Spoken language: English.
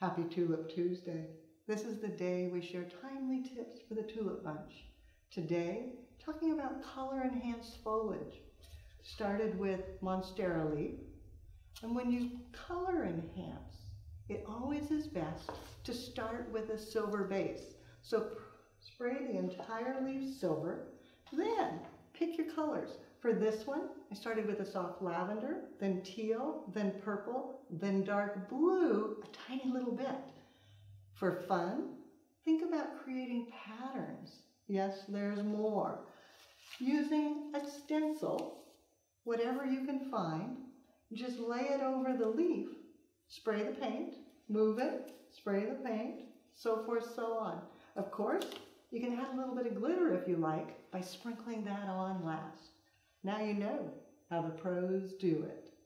Happy Tulip Tuesday. This is the day we share timely tips for the tulip bunch. Today, talking about color-enhanced foliage. Started with Monstera leaf. And when you color enhance, it always is best to start with a silver base. So spray the entire leaf silver, then pick your colors. For this one, I started with a soft lavender, then teal, then purple, then dark blue, a tiny little bit. For fun, think about creating patterns. Yes, there's more. Using a stencil, whatever you can find, just lay it over the leaf, spray the paint, move it, spray the paint, so forth, so on. Of course, you can add a little bit of glitter if you like by sprinkling that on last. Now you know how the pros do it.